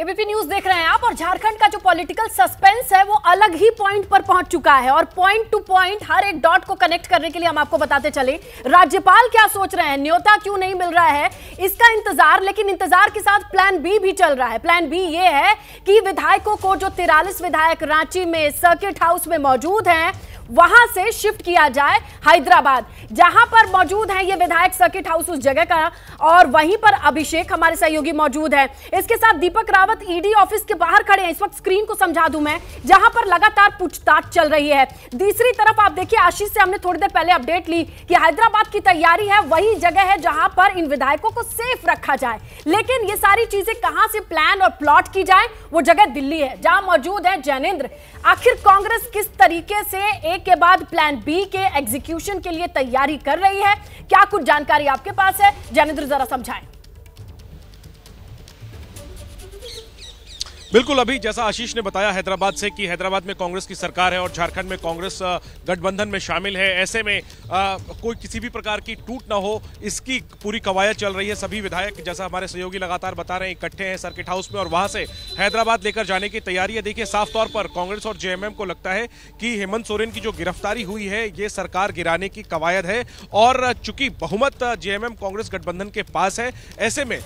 ABP news देख रहे हैं आप, और झारखंड का जो पॉलिटिकल सस्पेंस है वो अलग ही पॉइंट पर पहुंच चुका है। और पॉइंट टू पॉइंट हर एक डॉट को कनेक्ट करने के लिए हम आपको बताते चले। राज्यपाल क्या सोच रहे हैं, न्योता क्यों नहीं मिल रहा है, इसका इंतजार, लेकिन इंतजार के साथ प्लान बी भी चल रहा है। प्लान बी ये है कि विधायकों को, जो 43 विधायक रांची में सर्किट हाउस में मौजूद है, वहां से शिफ्ट किया जाए हैदराबाद। जहां पर मौजूद है ये विधायक सर्किट हाउस उस जगह का, और वहीं पर अभिषेक हमारे सहयोगी मौजूद है। इसके साथ दीपक रावत ईडी ऑफिस के बाहर खड़े हैं इस वक्त, स्क्रीन को समझा दूं मैं, जहां पर लगातार पूछताछ चल रही है। दूसरी तरफ आप देखिए, आशीष से हमने थोड़ी देर पहले अपडेट ली कि हैदराबाद की तैयारी है, वही जगह है जहां पर इन विधायकों को सेफ रखा जाए। लेकिन ये सारी चीजें कहां से प्लान और प्लॉट की जाए, वो जगह दिल्ली है जहां मौजूद है जैनेंद्र। आखिर कांग्रेस किस तरीके से के बाद प्लान बी के एग्जीक्यूशन के लिए तैयारी कर रही है, क्या कुछ जानकारी आपके पास है जैनेंद्र, जरा समझाएं। बिल्कुल, अभी जैसा आशीष ने बताया हैदराबाद से कि हैदराबाद में कांग्रेस की सरकार है और झारखंड में कांग्रेस गठबंधन में शामिल है। ऐसे में कोई किसी भी प्रकार की टूट ना हो, इसकी पूरी कवायद चल रही है। सभी विधायक, जैसा हमारे सहयोगी लगातार बता रहे हैं, इकट्ठे हैं सर्किट हाउस में और वहां से हैदराबाद लेकर जाने की तैयारी है। देखिए, साफ तौर पर कांग्रेस और जेएमएम को लगता है कि हेमंत सोरेन की जो गिरफ्तारी हुई है, ये सरकार गिराने की कवायद है, और चूंकि बहुमत जेएमएम कांग्रेस गठबंधन के पास है, ऐसे में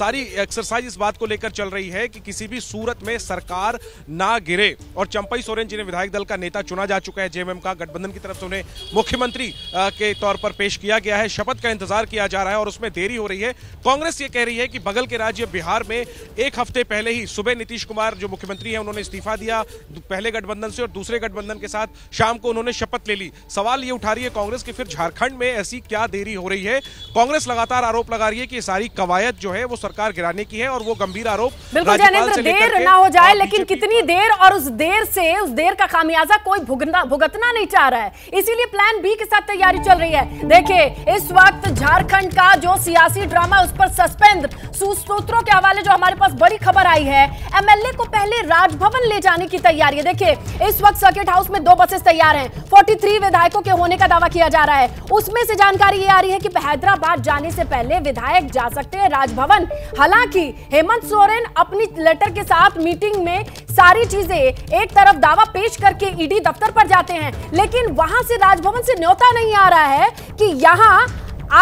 सारी एक्सरसाइज इस बात को लेकर चल रही है कि किसी भी में सरकार ना गिरे। और चंपई सोरेन, जिन्हें विधायक दल का नेता चुना जा चुका है जेएमएम का, गठबंधन की तरफ से उन्हें मुख्यमंत्री के तौर पर पेश किया गया है। शपथ का इंतजार किया जा रहा है और उसमें देरी हो रही है। कांग्रेस ये कह रही है कि बगल के राज्य बिहार में एक हफ्ते पहले ही सुबह नीतीश कुमार जो मुख्यमंत्री है, उन्होंने इस्तीफा दिया पहले गठबंधन से, और दूसरे गठबंधन के साथ शाम को उन्होंने शपथ ले ली। सवाल ये उठा रही है कांग्रेस की, फिर झारखंड में ऐसी क्या देरी हो रही है। कांग्रेस लगातार आरोप लगा रही है कि सारी कवायद जो है वो सरकार गिराने की है, और वो गंभीर आरोप राज्यपाल से लेकर ना हो जाए। लेकिन कितनी देर, और उस देर का खामियाजा कोई भुगतना नहीं चाह रहा है, इसीलिए प्लान बी के साथ तैयारी चल रही है। देखिए, इस वक्त झारखंड का जो सियासी ड्रामा, उस पर सस्पेंस। सूत्रों के हवाले जो हमारे पास बड़ी खबर आई है, एमएलए को पहले राजभवन ले जाने की तैयारी है। देखिए, इस वक्त सर्किट हाउस में 2 बसेस तैयार हैं। 43 विधायकों के होने का दावा किया जा रहा है। उसमें से जानकारी ये आ रही है कि हैदराबाद जाने से पहले विधायक जा सकते हैं राजभवन। हालांकि हेमंत सोरेन अपनी लेटर के साथ मीटिंग में सारी चीजें, एक तरफ दावा पेश करके ईडी दफ्तर पर जाते हैं, लेकिन वहां से राजभवन से न्योता नहीं आ रहा है कि यहां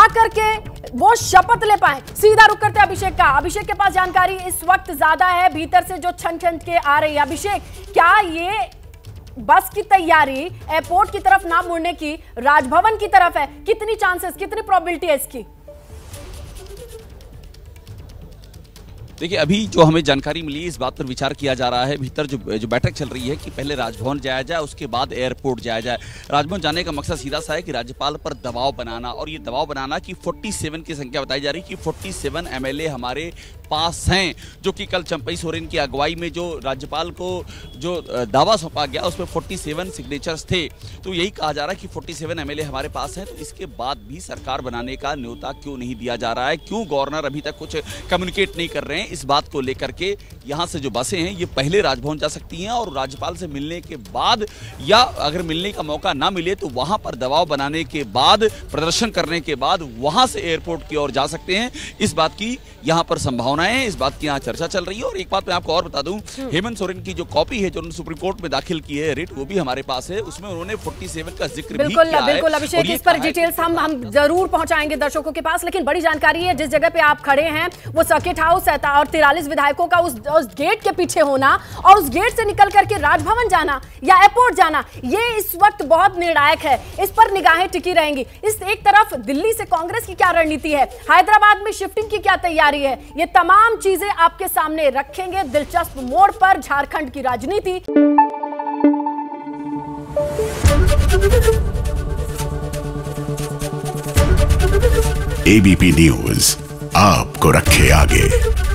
आकर के वो शपथ ले पाए। सीधा रुक करते अभिषेक का, अभिषेक के पास जानकारी इस वक्त ज्यादा है, भीतर से जो छन छन के आ रही है। अभिषेक, क्या ये बस की तैयारी एयरपोर्ट की तरफ ना मुड़ने की, राजभवन की तरफ है, कितनी चांसेस, कितनी प्रोबेबिलिटी है इसकी? देखिए, अभी जो हमें जानकारी मिली इस बात पर विचार किया जा रहा है, भीतर जो बैठक चल रही है कि पहले राजभवन जाया जाए, उसके बाद एयरपोर्ट जाया जाए। राजभवन जाने का मकसद सीधा सा है कि राज्यपाल पर दबाव बनाना, और ये दबाव बनाना कि 47 की संख्या बताई जा रही है कि 47 एमएलए हमारे पास हैं, जो कि कल चंपई सोरेन की अगुवाई में जो राज्यपाल को जो दावा सौंपा गया उस पर 47 सिग्नेचर्स थे। तो यही कहा जा रहा है कि 47 एमएलए हमारे पास हैं, तो इसके बाद भी सरकार बनाने का न्योता क्यों नहीं दिया जा रहा है, क्यों गवर्नर अभी तक कुछ कम्युनिकेट नहीं कर रहे हैं। इस बात को लेकर के यहां से जो बसें हैं ये पहले राजभवन जा सकती हैं, और राज्यपाल से मिलने के बाद, या अगर मिलने का मौका ना मिले तो वहां पर दबाव बनाने के बाद, प्रदर्शन करने के बाद वहां से एयरपोर्ट की ओर जा सकते हैं। इस बात की यहां पर संभावनाएं हैं, इस बात की यहां चर्चा चल रही है। और एक बात मैं आपको और बता दूं, हेमंत सोरेन की जो कॉपी है, जो उन्होंने सुप्रीम कोर्ट में दाखिल की है रिट, वो भी हमारे पास है, उसमें उन्होंने 47 का जिक्र भी किया है। बिल्कुल अभिषेक, इस पर डिटेल्स हम जरूर पहुंचाएंगे दर्शकों के पास। लेकिन बड़ी जानकारी है, जिस जगह पे आप खड़े हैं वो सर्किट हाउस है, और 43 विधायकों का उस गेट के पीछे होना, और उस गेट से निकल करके राजभवन जाना या एयरपोर्ट जाना, ये इस वक्त बहुत निर्णायक है। इस पर निगाहें टिकी रहेंगी। इस एक तरफ दिल्ली से कांग्रेस की क्या रणनीति है, हैदराबाद में शिफ्टिंग की क्या तैयारी है, ये तमाम चीजें आपके सामने रखेंगे दिलचस्प मोड़ पर झारखंड की राजनीति। एबीपी न्यूज आपको रखे आगे।